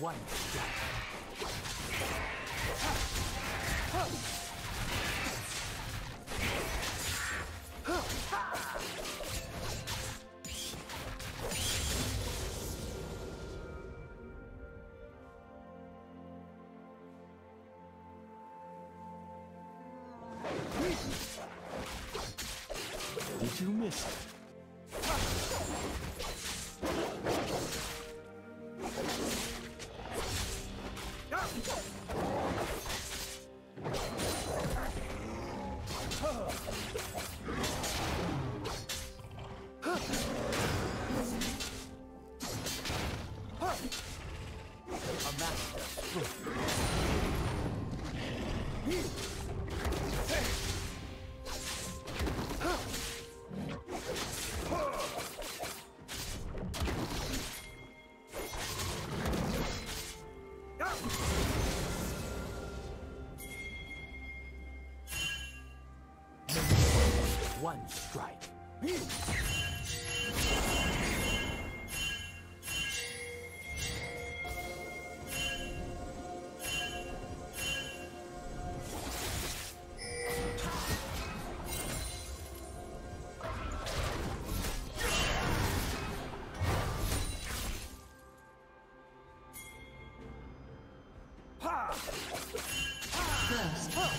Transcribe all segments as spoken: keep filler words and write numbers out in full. One shot. Did you miss it? One strike. First love.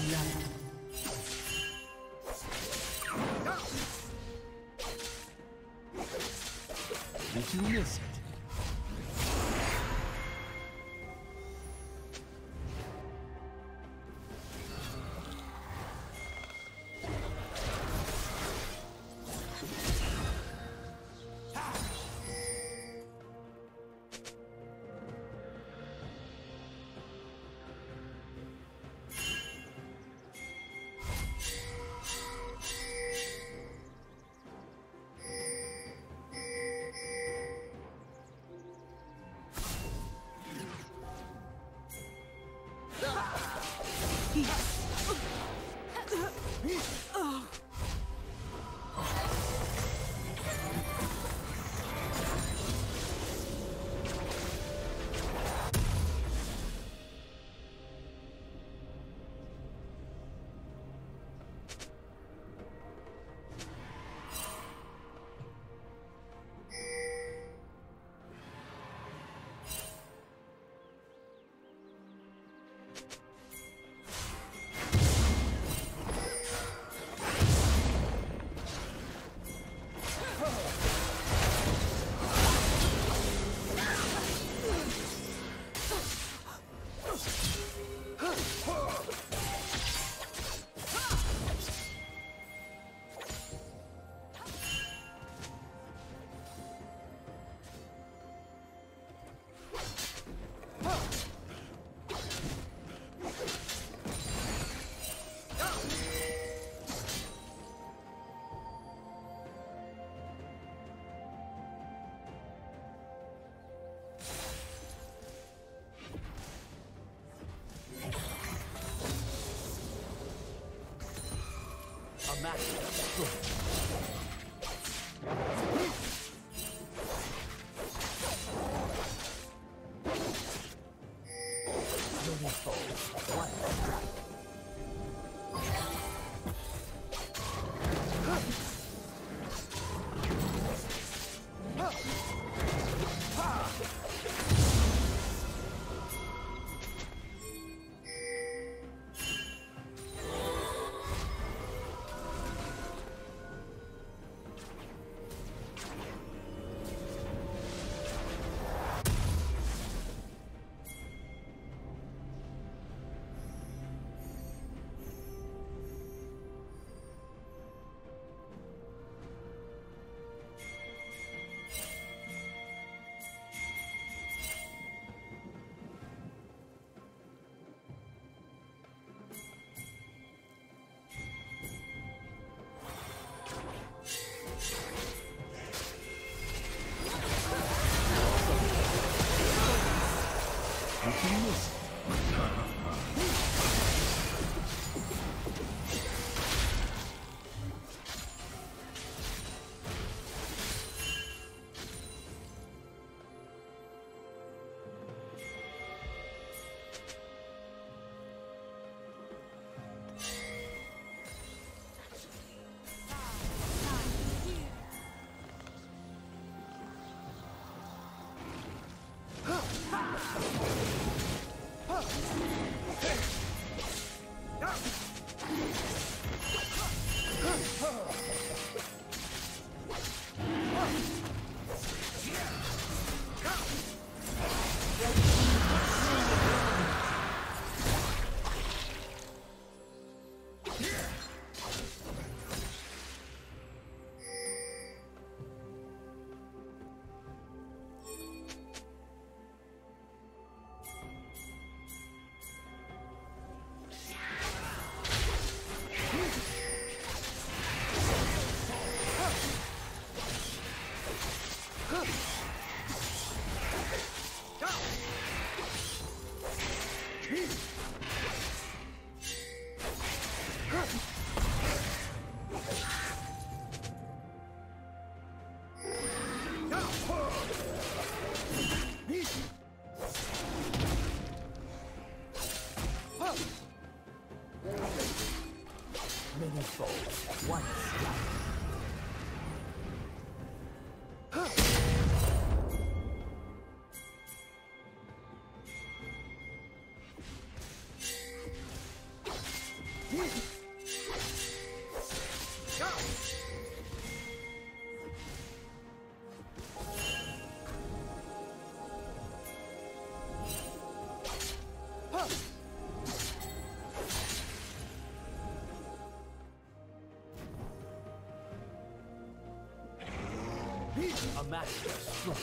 Did you miss it? A master stroke.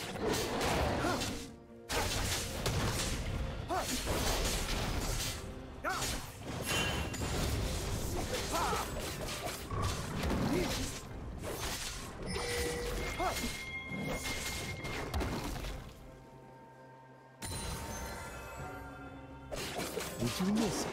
Did you miss it?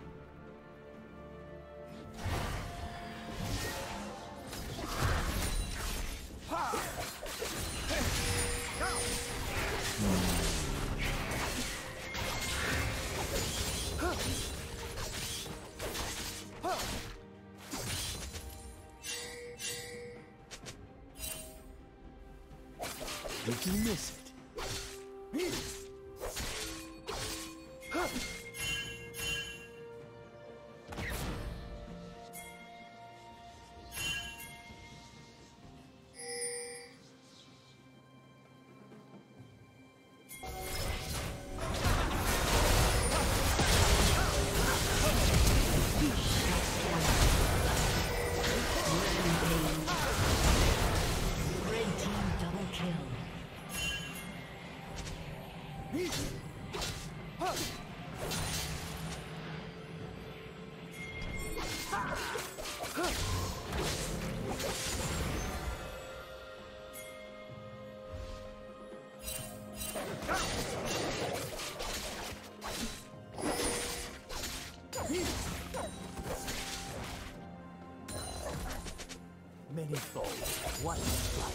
Rampage. many foes, one strike.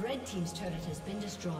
Red Team's turret has been destroyed.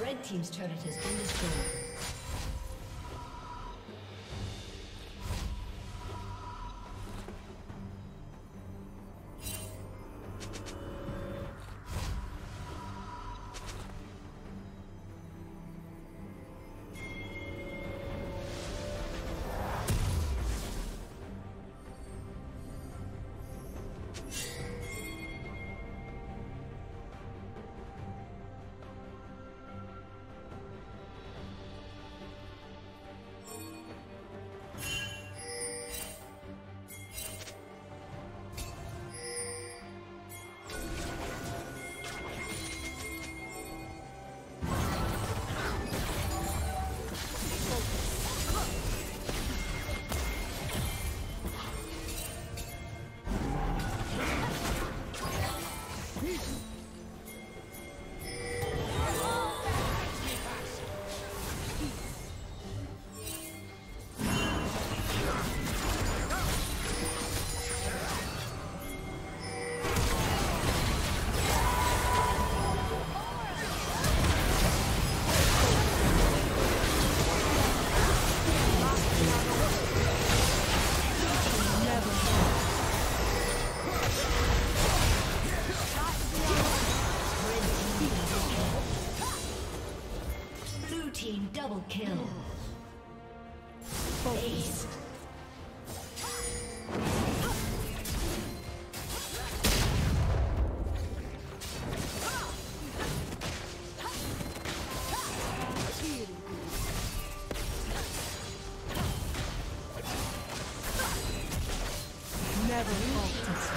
Red Team's turret has been destroyed. Double kill. Ace. Never fault its way.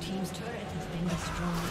Team's turret has been destroyed.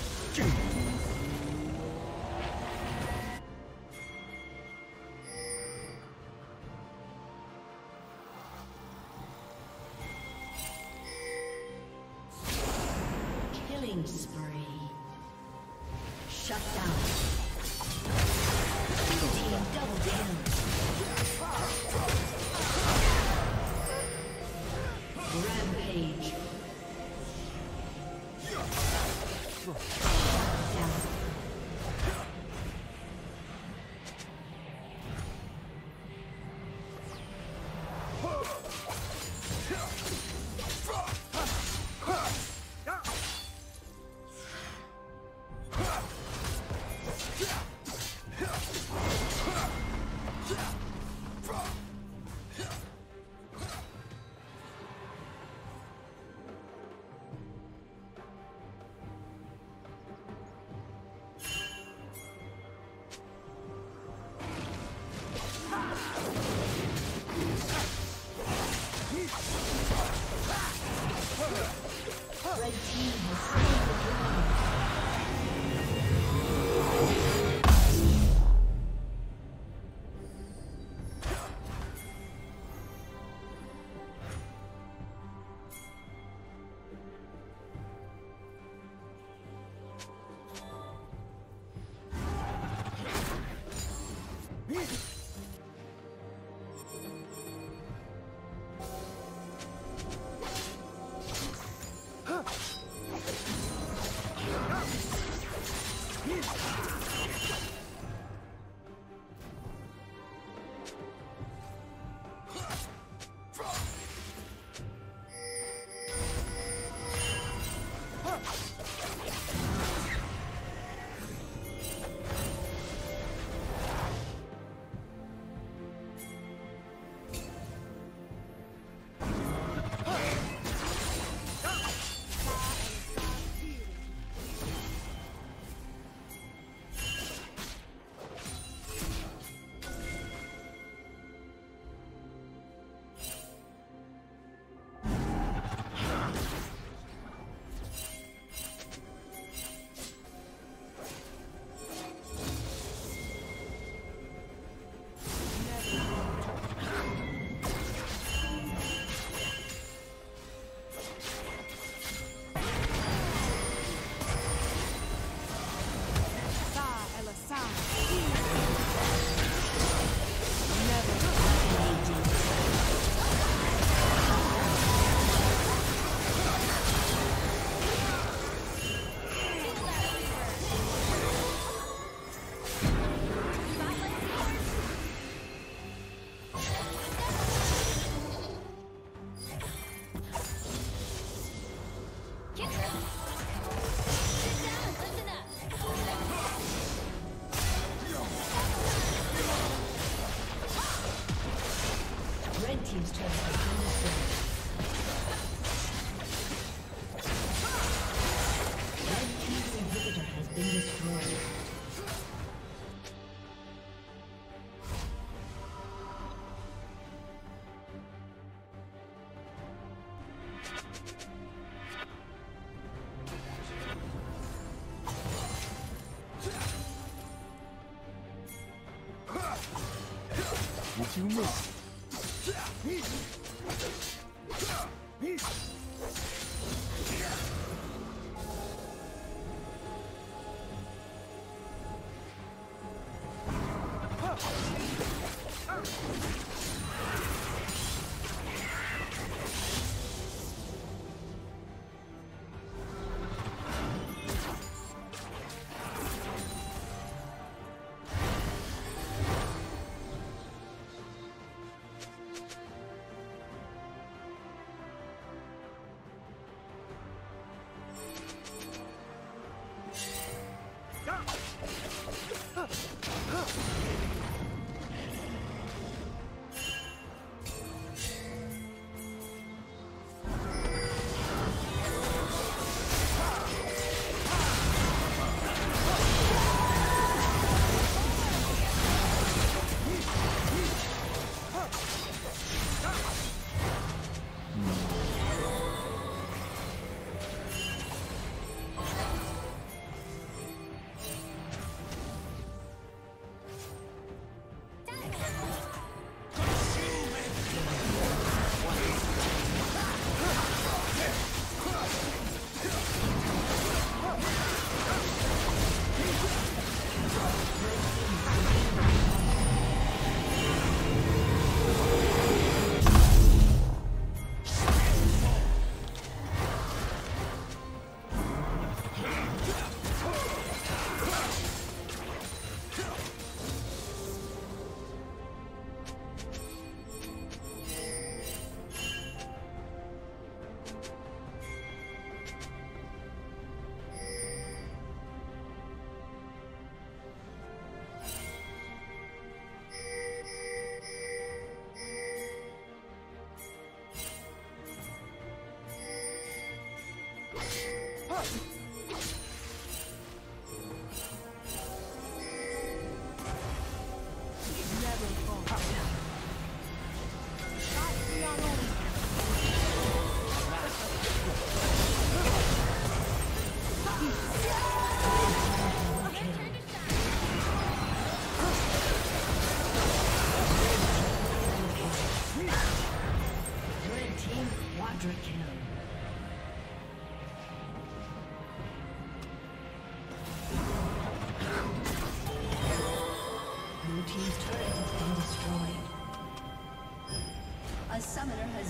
Spree. Shut down. Team double kill. Rampage. Shut down. few more.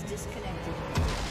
Disconnected.